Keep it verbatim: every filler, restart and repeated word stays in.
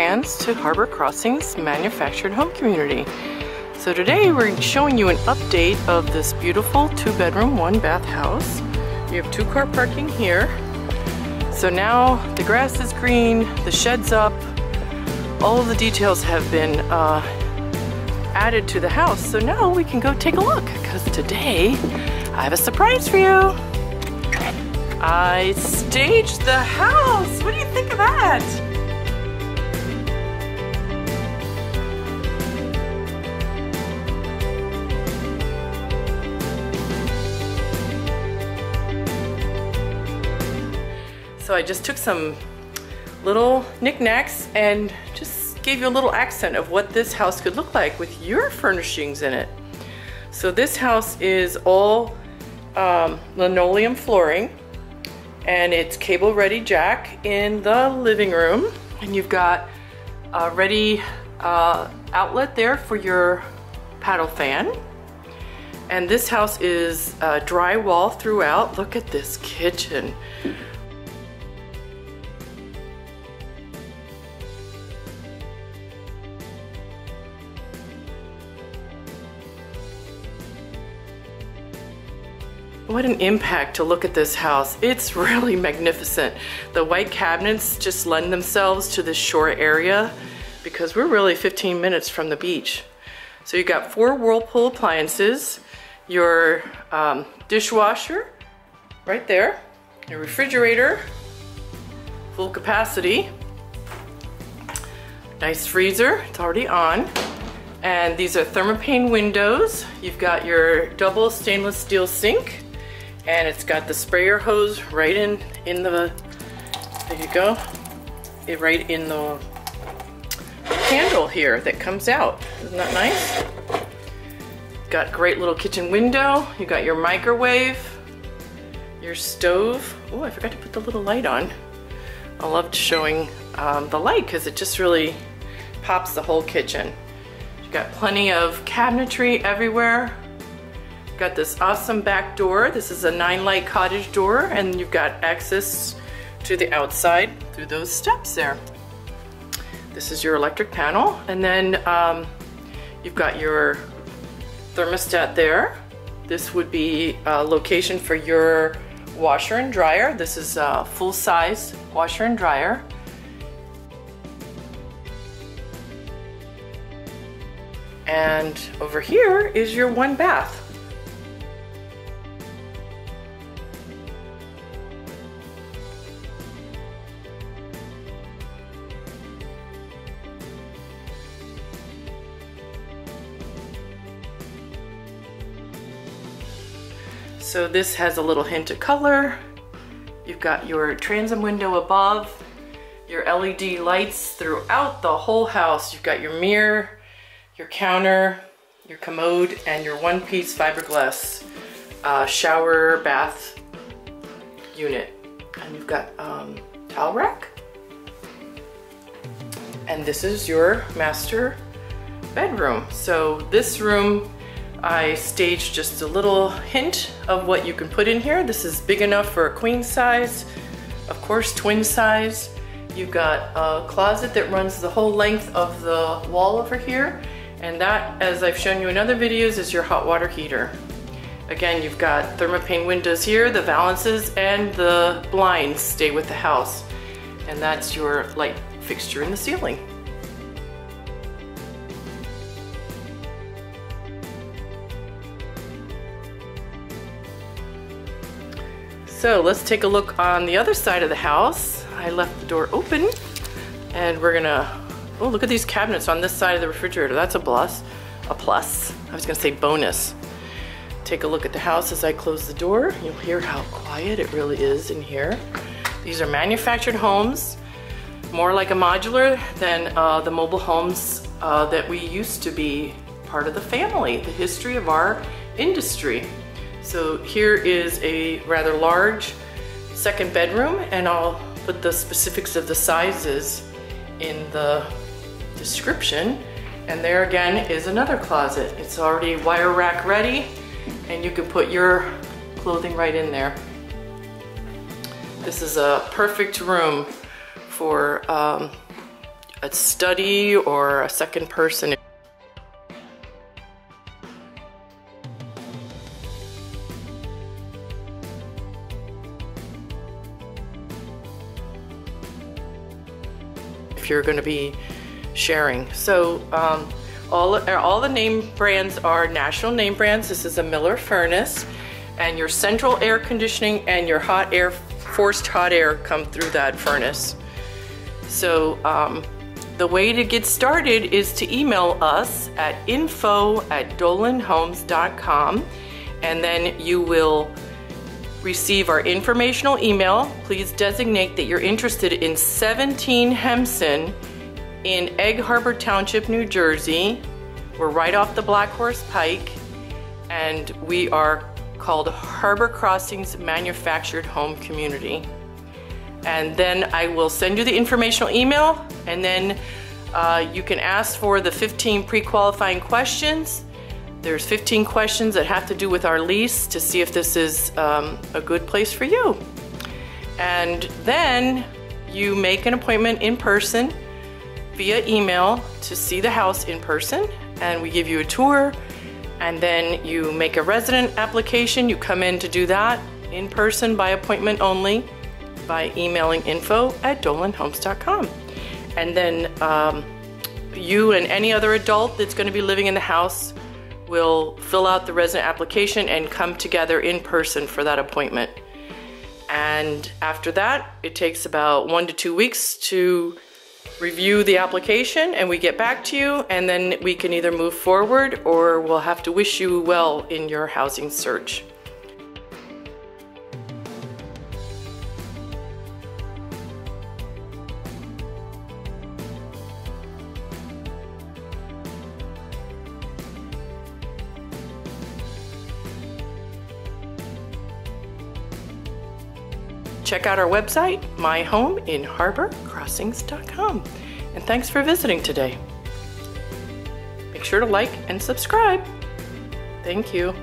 fans to Harbor Crossings Manufactured Home Community. So today we're showing you an update of this beautiful two bedroom, one bath house. You have two car parking here. So now the grass is green, the shed's up, all of the details have been uh, added to the house. So now we can go take a look, because today I have a surprise for you. I staged the house. What do you think of that? So I just took some little knickknacks and just gave you a little accent of what this house could look like with your furnishings in it. So this house is all um, linoleum flooring. And it's cable ready jack in the living room, and you've got a ready uh, outlet there for your paddle fan. And this house is uh, drywall throughout. Look at this kitchen. What an impact to look at this house. It's really magnificent. The white cabinets just lend themselves to this shore area because we're really fifteen minutes from the beach. So you've got four Whirlpool appliances, your um, dishwasher right there, your refrigerator, full capacity, nice freezer, it's already on. And these are thermopane windows. You've got your double stainless steel sink. And it's got the sprayer hose right in, in the, there you go, it right in the handle here that comes out. Isn't that nice? Got great little kitchen window. You got your microwave, your stove. Oh, I forgot to put the little light on. I loved showing um, the light because it just really pops the whole kitchen. You got plenty of cabinetry everywhere. Got this awesome back door. This is a nine light cottage door, and you've got access to the outside through those steps there. This is your electric panel, and then um, you've got your thermostat there. This would be a location for your washer and dryer. This is a full-size washer and dryer. And over here is your one bath. So this has a little hint of color. You've got your transom window above, your L E D lights throughout the whole house. You've got your mirror, your counter, your commode, and your one-piece fiberglass uh, shower bath unit. And you've got um, towel rack. And this is your master bedroom. So this room, I staged just a little hint of what you can put in here. This is big enough for a queen size, of course twin size. You've got a closet that runs the whole length of the wall over here, and that, as I've shown you in other videos, is your hot water heater. Again, you've got thermopane windows here, the valances and the blinds stay with the house, and that's your light fixture in the ceiling. So let's take a look on the other side of the house. I left the door open, and we're gonna, oh, look at these cabinets on this side of the refrigerator. That's a plus, a plus. I was gonna say bonus. Take a look at the house as I close the door. You'll hear how quiet it really is in here. These are manufactured homes, more like a modular than uh, the mobile homes uh, that we used to be part of the family, the history of our industry. So here is a rather large second bedroom, and I'll put the specifics of the sizes in the description. And there again is another closet. It's already wire rack ready, and you can put your clothing right in there. This is a perfect room for um, a study or a second person. If you're going to be sharing. So um, all, all the name brands are national name brands. This is a Miller furnace, and your central air conditioning and your hot air, forced hot air come through that furnace. So um, the way to get started is to email us at info at dolan homes dot com, and then you will receive our informational email. Please designate that you're interested in seventeen Hempson in Egg Harbor Township, New Jersey. We're right off the Black Horse Pike, and we are called Harbor Crossings Manufactured Home Community. And then I will send you the informational email, and then uh, you can ask for the fifteen pre-qualifying questions. There's fifteen questions that have to do with our lease to see if this is um, a good place for you. And then you make an appointment in person via email to see the house in person, and we give you a tour, and then you make a resident application. You come in to do that in person by appointment only by emailing info at dolan homes dot com. And then um, you and any other adult that's going to be living in the house will fill out the resident application and come together in person for that appointment. And after that, it takes about one to two weeks to review the application, and we get back to you, and then we can either move forward or we'll have to wish you well in your housing search. Check out our website, my home in harbor crossings dot com. And thanks for visiting today. Make sure to like and subscribe. Thank you.